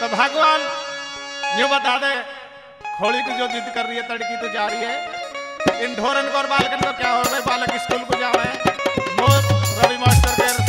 तो भगवान ये बता दे खोली की जो जिद कर रही है तड़की तो जा रही है इन ढोरन को और बालकन को क्या हो रहा है बालक स्कूल को जा रहे हैं। रवि मास्टर के